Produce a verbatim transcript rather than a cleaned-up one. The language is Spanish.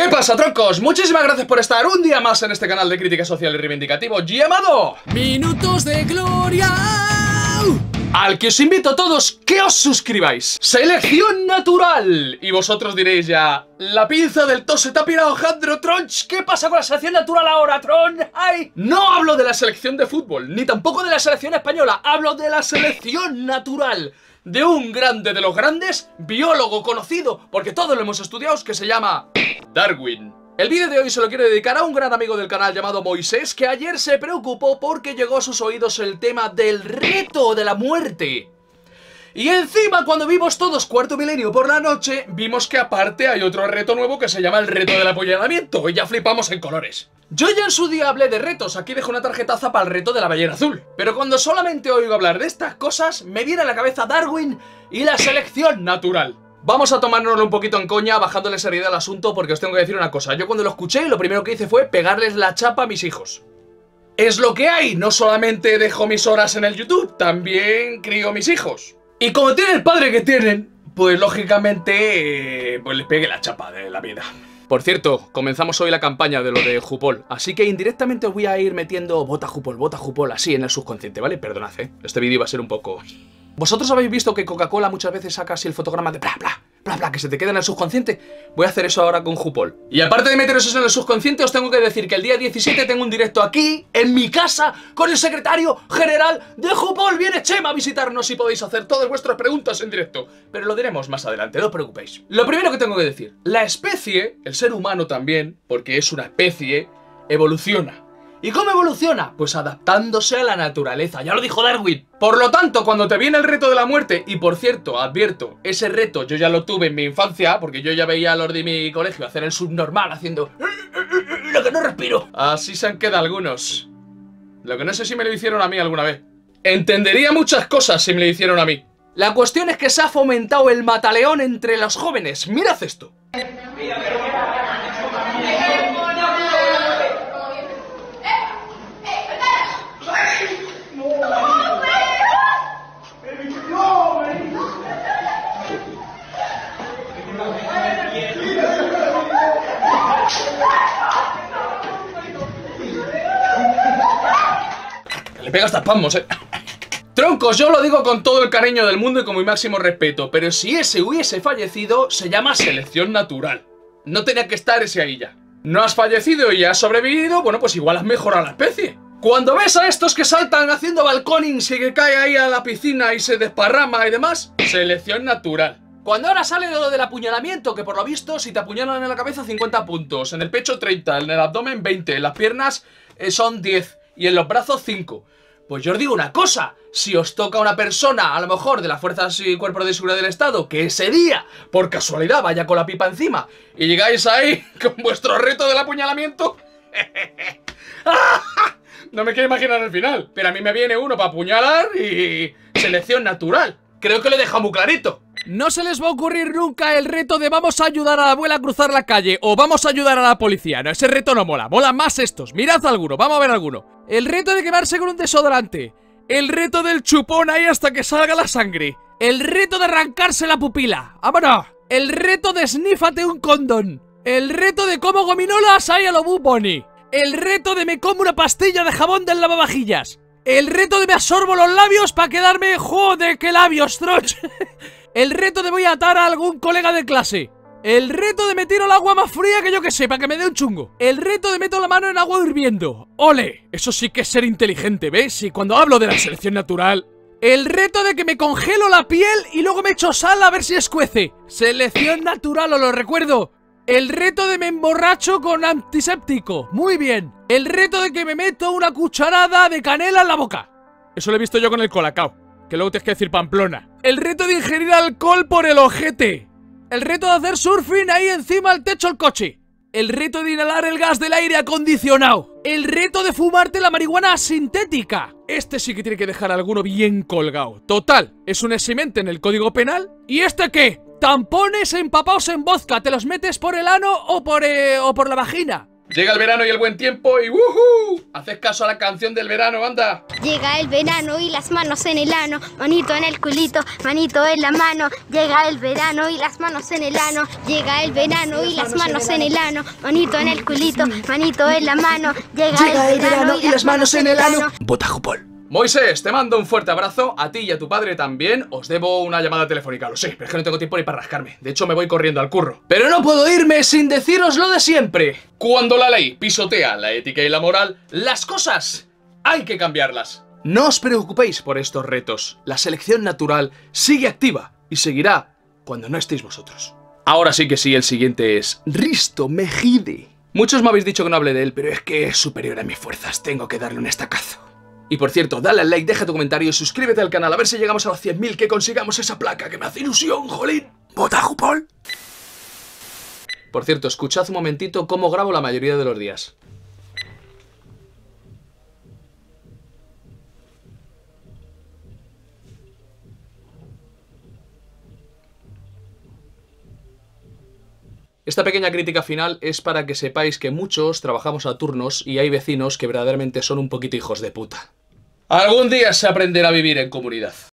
¿Qué pasa, troncos? Muchísimas gracias por estar un día más en este canal de crítica social y reivindicativo llamado Minutos de Gloria, al que os invito a todos que os suscribáis. Selección natural. Y vosotros diréis ya, la pinza del tos se te ha pirado, Jandro, Tronch. ¿Qué pasa con la selección natural ahora, Tron? ¡Ay! No hablo de la selección de fútbol, ni tampoco de la selección española. Hablo de la selección natural, de un grande de los grandes, biólogo conocido, porque todos lo hemos estudiado, que se llama Darwin. El vídeo de hoy se lo quiero dedicar a un gran amigo del canal llamado Moisés, que ayer se preocupó porque llegó a sus oídos el tema del reto de la muerte. Y encima, cuando vimos todos Cuarto Milenio por la noche, vimos que aparte hay otro reto nuevo que se llama el reto del apuñalamiento, y ya flipamos en colores. Yo ya en su día hablé de retos, aquí dejo una tarjetaza para el reto de la ballena azul. Pero cuando solamente oigo hablar de estas cosas, me viene a la cabeza Darwin y la selección natural. Vamos a tomárnoslo un poquito en coña, bajándole seriedad al asunto, porque os tengo que decir una cosa. Yo cuando lo escuché, lo primero que hice fue pegarles la chapa a mis hijos. Es lo que hay, no solamente dejo mis horas en el YouTube, también crío mis hijos. Y como tiene el padre que tienen, pues lógicamente, eh, pues les pegué la chapa de la vida. Por cierto, comenzamos hoy la campaña de lo de Jupol, así que indirectamente os voy a ir metiendo vota Jupol, vota Jupol, así en el subconsciente, ¿vale? Perdonad, ¿eh? Este vídeo va a ser un poco... Vosotros habéis visto que Coca-Cola muchas veces saca así el fotograma de bla bla, bla bla, que se te queda en el subconsciente. Voy a hacer eso ahora con Jupol. Y aparte de meteros eso en el subconsciente, os tengo que decir que el día diecisiete tengo un directo aquí, en mi casa, con el secretario general de Jupol. Viene Chema a visitarnos y podéis hacer todas vuestras preguntas en directo. Pero lo diremos más adelante, no os preocupéis. Lo primero que tengo que decir, la especie, el ser humano también, porque es una especie, evoluciona. ¿Y cómo evoluciona? Pues adaptándose a la naturaleza, ya lo dijo Darwin. Por lo tanto, cuando te viene el reto de la muerte, y por cierto, advierto, ese reto yo ya lo tuve en mi infancia, porque yo ya veía a los de mi colegio hacer el subnormal haciendo lo que no respiro. Así se han quedado algunos. Lo que no sé si me lo hicieron a mí alguna vez. Entendería muchas cosas si me lo hicieron a mí. La cuestión es que se ha fomentado el mataleón entre los jóvenes. Mirad esto. Le pega hasta espasmos, eh. Troncos, yo lo digo con todo el cariño del mundo y con mi máximo respeto, pero si ese hubiese fallecido, se llama selección natural. No tenía que estar ese ahí ya. No has fallecido y has sobrevivido, bueno, pues igual has mejorado la especie. Cuando ves a estos que saltan haciendo balconings y que cae ahí a la piscina y se desparrama y demás, selección natural. Cuando ahora sale lo del apuñalamiento, que por lo visto si te apuñalan en la cabeza cincuenta puntos, en el pecho treinta, en el abdomen veinte, en las piernas eh, son diez y en los brazos cinco. Pues yo os digo una cosa, si os toca una persona, a lo mejor de las fuerzas y cuerpos de seguridad del Estado, que ese día, por casualidad, vaya con la pipa encima, y llegáis ahí con vuestro reto del apuñalamiento... No me quiero imaginar el final, pero a mí me viene uno para apuñalar y... selección natural. Creo que lo he dejado muy clarito. No se les va a ocurrir nunca el reto de vamos a ayudar a la abuela a cruzar la calle o vamos a ayudar a la policía. No, ese reto no mola, mola más estos. Mirad alguno, vamos a ver alguno. El reto de quemarse con un desodorante. El reto del chupón ahí hasta que salga la sangre. El reto de arrancarse la pupila. ¡Vámonos! El reto de snífate un condón. El reto de como gominolas ahí a lo Boo Bunny. El reto de me como una pastilla de jabón del lavavajillas. El reto de me absorbo los labios para quedarme... ¡Joder, qué labios, troch! El reto de voy a atar a algún colega de clase. El reto de me tiro el agua más fría que yo que sé, para que me dé un chungo. El reto de meto la mano en agua hirviendo. ¡Ole! Eso sí que es ser inteligente, ¿ves? Y cuando hablo de la selección natural. El reto de que me congelo la piel y luego me echo sal a ver si escuece. Selección natural, os lo recuerdo. El reto de me emborracho con antiséptico. Muy bien. El reto de que me meto una cucharada de canela en la boca. Eso lo he visto yo con el colacao, que luego tienes que decir Pamplona. El reto de ingerir alcohol por el ojete. El reto de hacer surfing ahí encima al techo del coche. El reto de inhalar el gas del aire acondicionado. El reto de fumarte la marihuana sintética. Este sí que tiene que dejar a alguno bien colgado. Total, es un eximente en el código penal. ¿Y este qué? Tampones empapados en vodka. Te los metes por el ano o por, eh, o por la vagina. Llega el verano y el buen tiempo y ¡wuhu! Haces caso a la canción del verano, anda. Llega el verano y las manos en el ano, manito en el culito, manito en la mano. Llega el verano y las manos en el ano. Llega el verano y las manos en el ano, manito en el culito, manito en la mano. Llega el verano y las manos en el ano. Vota Jupol. Moisés, te mando un fuerte abrazo, a ti y a tu padre también. Os debo una llamada telefónica, lo sé, pero es que no tengo tiempo ni para rascarme. De hecho, me voy corriendo al curro. Pero no puedo irme sin deciros lo de siempre. Cuando la ley pisotea la ética y la moral, las cosas hay que cambiarlas. No os preocupéis por estos retos. La selección natural sigue activa y seguirá cuando no estéis vosotros. Ahora sí que sí, el siguiente es Risto Mejide. Muchos me habéis dicho que no hable de él, pero es que es superior a mis fuerzas. Tengo que darle un estacazo. Y por cierto, dale al like, deja tu comentario, suscríbete al canal, a ver si llegamos a los cien mil, que consigamos esa placa, que me hace ilusión, jolín. ¡Vota Jupol! Por cierto, escuchad un momentito cómo grabo la mayoría de los días. Esta pequeña crítica final es para que sepáis que muchos trabajamos a turnos y hay vecinos que verdaderamente son un poquito hijos de puta. Algún día se aprenderá a vivir en comunidad.